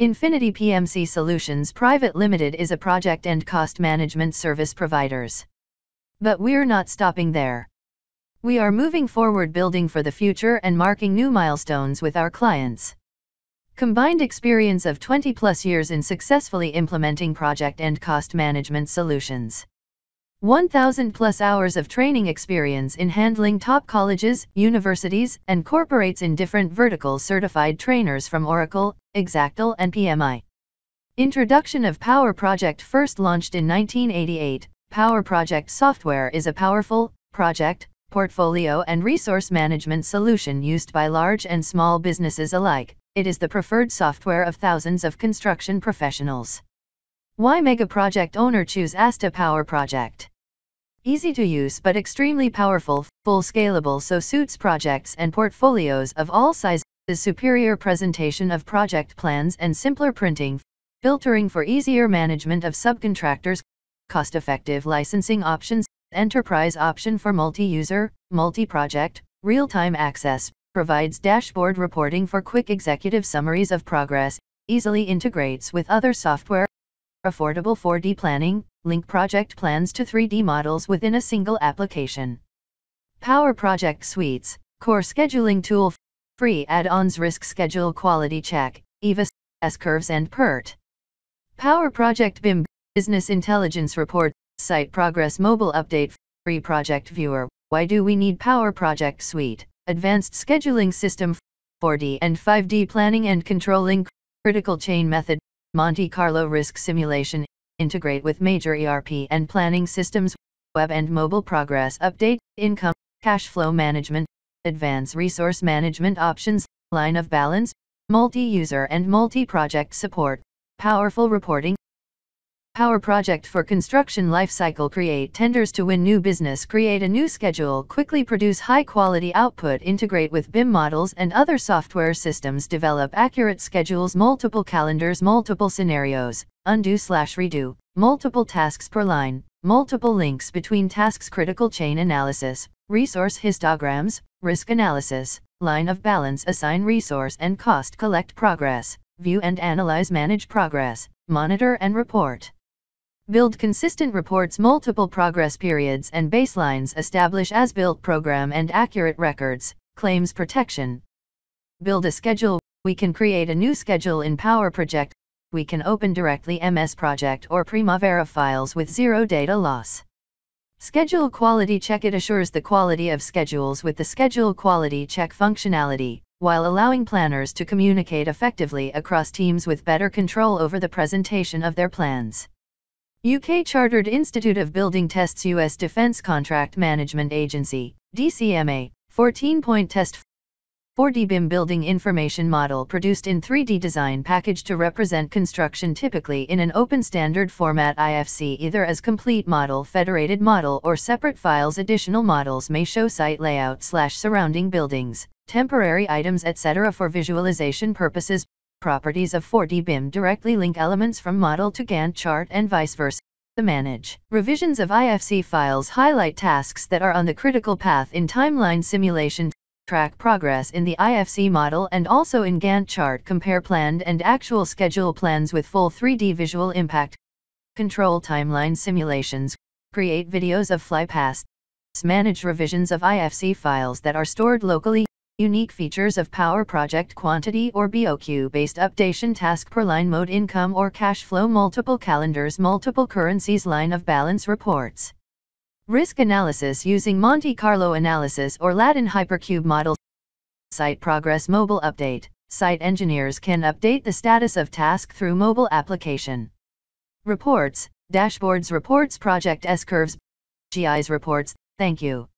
Infinity PMC Solutions Private Limited is a project and cost management service providers. But we're not stopping there. We are moving forward, building for the future and marking new milestones with our clients. Combined experience of 20-plus years in successfully implementing project and cost management solutions. 1,000-plus hours of training experience in handling top colleges, universities, and corporates in different verticals, certified trainers from Oracle, Exactal, and PMI. Introduction of PowerProject. First launched in 1988, PowerProject software is a powerful project, portfolio, and resource management solution used by large and small businesses alike. It is the preferred software of thousands of construction professionals. Why mega project owner choose Asta PowerProject? Easy to use but extremely powerful, full scalable, so suits projects and portfolios of all sizes. Superior presentation of project plans and simpler printing, filtering for easier management of subcontractors, cost-effective licensing options, enterprise option for multi-user, multi-project, real-time access, provides dashboard reporting for quick executive summaries of progress, easily integrates with other software, affordable 4D planning, link project plans to 3D models within a single application. PowerProject Suites, core scheduling tool, free add-ons, risk schedule, quality check, EVA, S-curves and PERT. PowerProject BIM, business intelligence report, site progress, mobile update, free project viewer. Why do we need PowerProject Suite? Advanced scheduling system, 4D and 5D planning and controlling, critical chain method, Monte Carlo risk simulation, integrate with major ERP and planning systems, web and mobile progress update, income, cash flow management, advanced resource management options, line of balance, multi-user and multi-project support, powerful reporting. PowerProject for construction lifecycle, create tenders to win new business, create a new schedule, quickly produce high-quality output, integrate with BIM models and other software systems, develop accurate schedules, multiple calendars, multiple scenarios, undo/redo, multiple tasks per line, multiple links between tasks, critical chain analysis, resource histograms, risk analysis, line of balance, assign resource and cost, collect progress, view and analyze, manage progress, monitor and report. Build consistent reports, multiple progress periods and baselines, establish as-built program and accurate records, claims protection. Build a schedule. We can create a new schedule in PowerProject. We can open directly MS Project or Primavera files with zero data loss. Schedule quality check. It assures the quality of schedules with the schedule quality check functionality, while allowing planners to communicate effectively across teams with better control over the presentation of their plans. UK Chartered Institute of Building tests US Defence Contract Management Agency, DCMA, 14-point test. 4D BIM building information model produced in 3D design package to represent construction, typically in an open standard format IFC, either as complete model, federated model or separate files. Additional models may show site layout / surrounding buildings, temporary items, etc. For visualization purposes. Properties of 4D BIM, directly link elements from model to Gantt chart and vice versa. Manage revisions of IFC files, highlight tasks that are on the critical path in timeline simulation. Track progress in the IFC model and also in Gantt chart. Compare planned and actual schedule plans with full 3D visual impact. Control timeline simulations. Create videos of flypasts. Manage revisions of IFC files that are stored locally. Unique features of PowerProject: quantity or BOQ based updation, task per line mode, income or cash flow, multiple calendars, multiple currencies, line of balance reports. Risk analysis using Monte Carlo analysis or Latin hypercube model. Site progress mobile update. Site engineers can update the status of task through mobile application. Reports, dashboards, reports, project S-curves, GIs reports. Thank you.